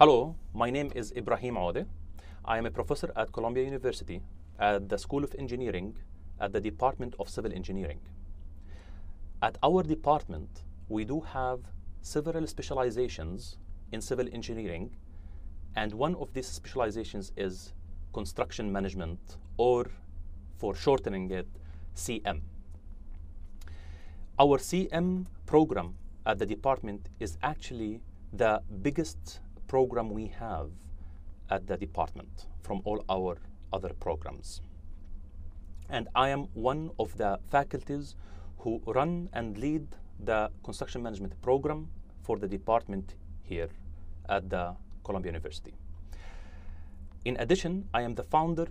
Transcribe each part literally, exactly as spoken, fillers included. Hello, my name is Ibrahim Odeh. I am a professor at Columbia University at the School of Engineering at the Department of Civil Engineering. At our department, we do have several specializations in civil engineering, and one of these specializations is construction management, or for shortening it, C M. Our C M program at the department is actually the biggest program we have at the department from all our other programs. And I am one of the faculties who run and lead the construction management program for the department here at the Columbia University. In addition, I am the founder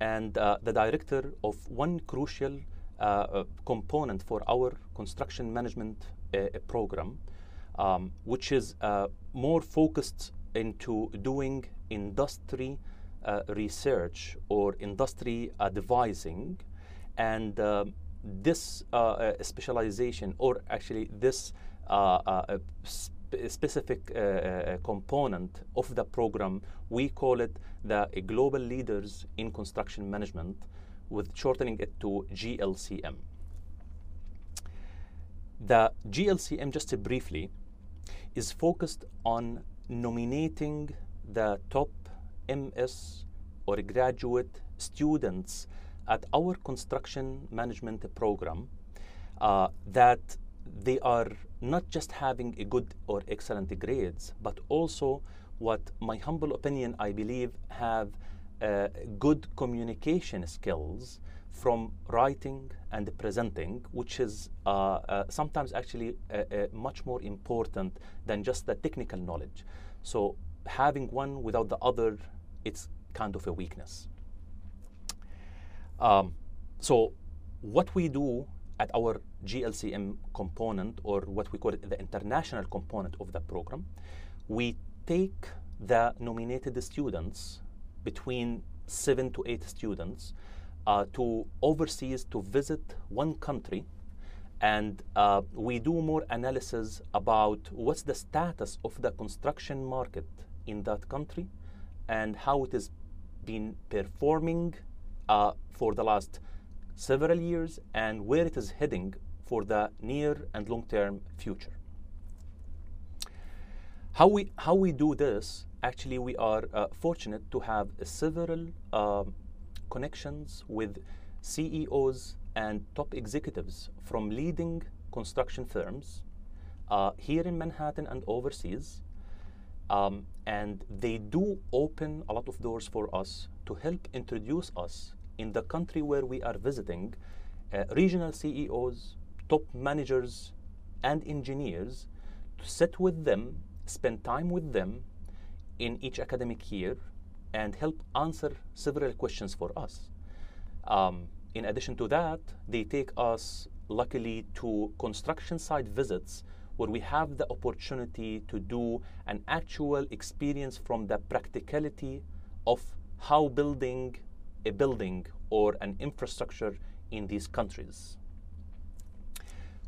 and uh, the director of one crucial uh, component for our construction management uh, program, um, which is uh, more focused into doing industry uh, research or industry advising. And uh, this uh, uh, specialization, or actually this uh, uh, sp specific uh, uh, component of the program, we call it the Global Leaders in Construction Management, with shortening it to G L C M. The G L C M, just briefly, is focused on nominating the top M S or graduate students at our construction management program uh, that they are not just having a good or excellent grades, but also, what my humble opinion, I believe, have uh, good communication skills from writing and presenting, which is uh, uh, sometimes actually uh, uh, much more important than just the technical knowledge. So having one without the other, it's kind of a weakness. Um, so what we do at our G L C M component, or what we call it the international component of the program, we take the nominated students, between seven to eight students, Uh, to overseas, to visit one country, and uh, we do more analysis about what's the status of the construction market in that country and how it has been performing uh, for the last several years and where it is heading for the near and long-term future. How we, how we do this, actually, we are uh, fortunate to have several uh, connections with C E Os and top executives from leading construction firms uh, here in Manhattan and overseas. Um, and they do open a lot of doors for us to help introduce us in the country where we are visiting uh, regional C E Os, top managers, and engineers, to sit with them, spend time with them in each academic year, and help answer several questions for us. Um, in addition to that, they take us, luckily, to construction site visits where we have the opportunity to do an actual experience from the practicality of how building a building or an infrastructure in these countries.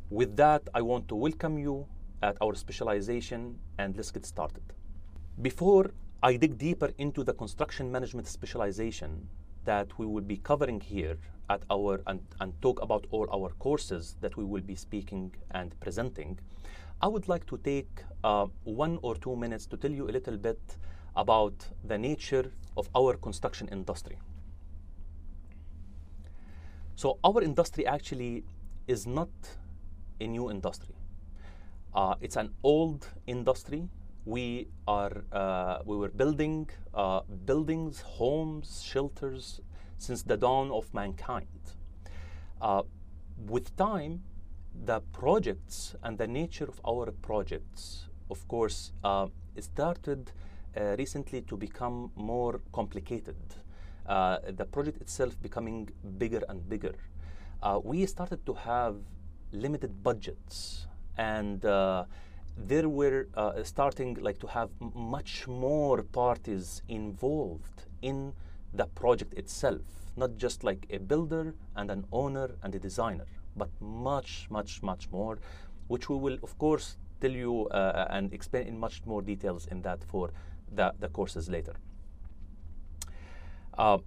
With that, I want to welcome you at our specialization, and let's get started. Before I dig deeper into the construction management specialization that we will be covering here at our and, and talk about all our courses that we will be speaking and presenting, I would like to take uh, one or two minutes to tell you a little bit about the nature of our construction industry. So our industry actually is not a new industry. Uh, it's an old industry. We are uh, we were building uh, buildings, homes, shelters since the dawn of mankind. Uh, with time, the projects and the nature of our projects, of course, uh, started uh, recently to become more complicated. Uh, the project itself becoming bigger and bigger. Uh, we started to have limited budgets, and Uh, there were uh, starting like to have much more parties involved in the project itself, not just like a builder and an owner and a designer, but much, much, much more, which we will, of course, tell you uh, and explain in much more details in that for the, the courses later. Uh,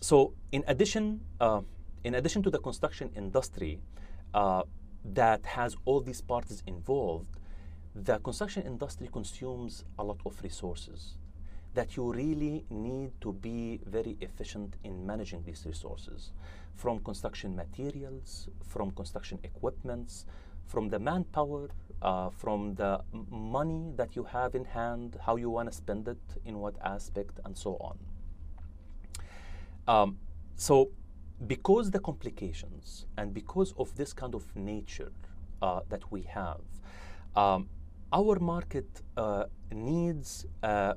so in addition, uh, in addition to the construction industry uh, that has all these parties involved, the construction industry consumes a lot of resources that you really need to be very efficient in managing these resources, from construction materials, from construction equipments, from the manpower, uh, from the money that you have in hand, how you want to spend it, in what aspect, and so on. Um, so because the complications and because of this kind of nature uh, that we have, um, our market uh, needs uh,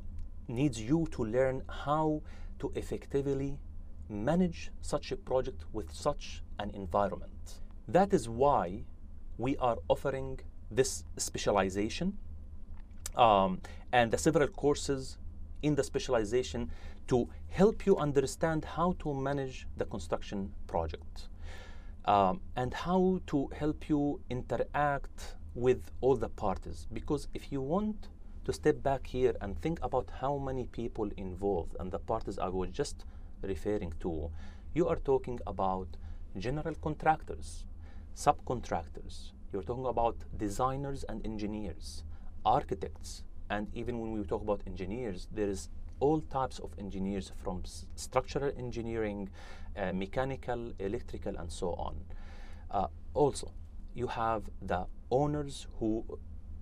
needs you to learn how to effectively manage such a project with such an environment. That is why we are offering this specialization um, and the several courses in the specialization to help you understand how to manage the construction project um, and how to help you interact with all the parties. Because if you want to step back here and think about how many people involved and the parties I was just referring to, you are talking about general contractors, subcontractors, you're talking about designers and engineers, architects, and even when we talk about engineers, there is all types of engineers, from structural engineering, uh, mechanical, electrical, and so on. Uh, also, you have the owners who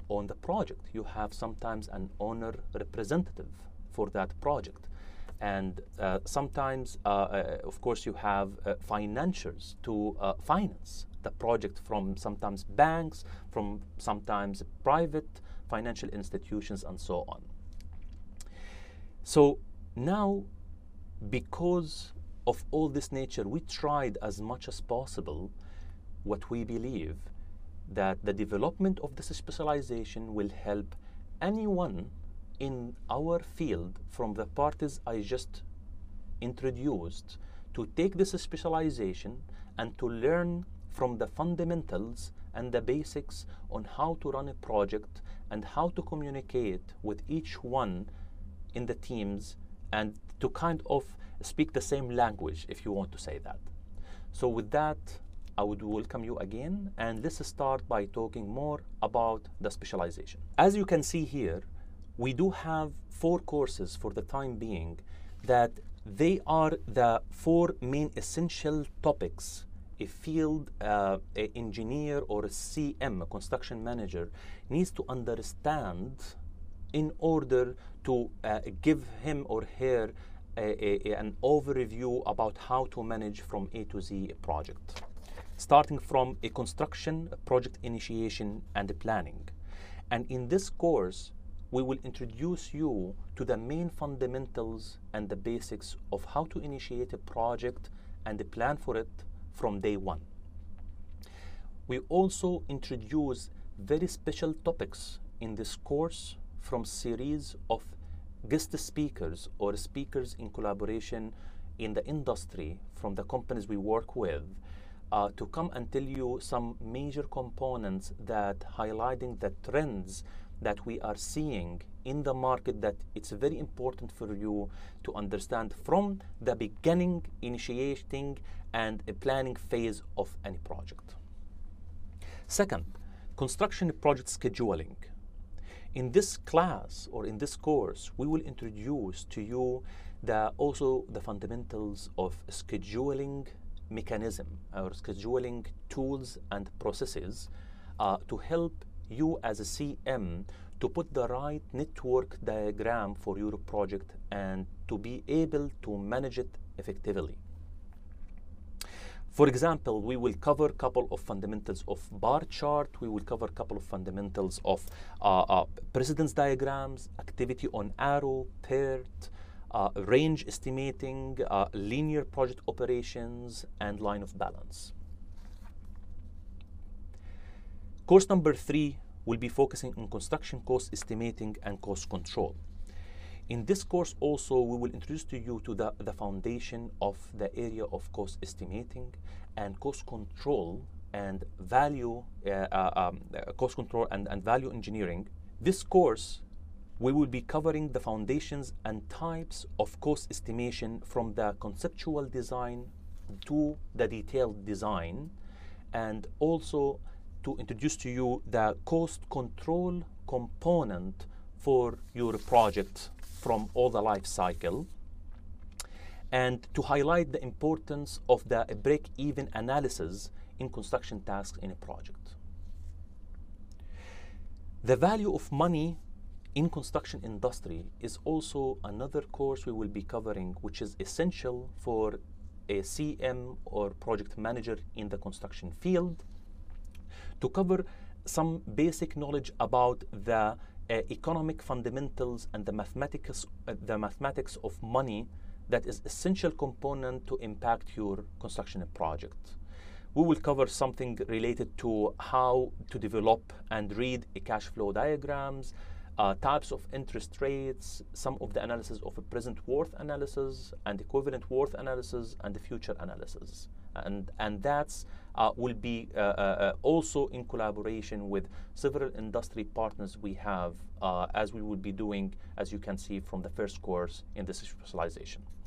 own the project. You have sometimes an owner representative for that project. And uh, sometimes, uh, uh, of course, you have uh, financiers to uh, finance the project, from sometimes banks, from sometimes private financial institutions, and so on. So now, because of all this nature, we tried as much as possible what we believe that the development of this specialization will help anyone in our field, from the parties I just introduced, to take this specialization and to learn from the fundamentals and the basics on how to run a project and how to communicate with each one in the teams, and to kind of speak the same language, if you want to say that. So with that, I would welcome you again, and let's start by talking more about the specialization. As you can see here, we do have four courses for the time being that they are the four main essential topics a field uh, a engineer or a C M, a construction manager, needs to understand in order to uh, give him or her a, a, an overview about how to manage from A to Z a project, starting from a construction project initiation and planning. And in this course, we will introduce you to the main fundamentals and the basics of how to initiate a project and plan for it from day one. We also introduce very special topics in this course from series of guest speakers or speakers in collaboration in the industry from the companies we work with uh, to come and tell you some major components that highlighting the trends that we are seeing in the market, that it's very important for you to understand from the beginning, initiating and a planning phase of any project. Second, construction project scheduling. In this class or in this course, we will introduce to you the, also the fundamentals of scheduling mechanism or scheduling tools and processes uh, to help you as a C M to put the right network diagram for your project and to be able to manage it effectively. For example, we will cover a couple of fundamentals of bar chart, we will cover a couple of fundamentals of uh, uh, precedence diagrams, activity on arrow, T E R T, uh, range estimating, uh, linear project operations, and line of balance. Course number three will be focusing on construction cost estimating and cost control. In this course also, we will introduce to you to the, the foundation of the area of cost estimating and cost control and value, uh, uh, um, cost control and, and value engineering. This course we will be covering the foundations and types of cost estimation from the conceptual design to the detailed design, and also to introduce to you the cost control component for your project from all the life cycle, and to highlight the importance of the break-even analysis in construction tasks in a project. The value of money in construction industry is also another course we will be covering, which is essential for a C M or project manager in the construction field, to cover some basic knowledge about the uh, economic fundamentals and the mathematics, uh, the mathematics of money that is essential component to impact your construction project. We will cover something related to how to develop and read a cash flow diagrams, Uh, types of interest rates, some of the analysis of a present worth analysis and equivalent worth analysis and the future analysis. And, and that uh, will be uh, uh, also in collaboration with several industry partners we have, uh, as we will be doing, as you can see from the first course in this specialization.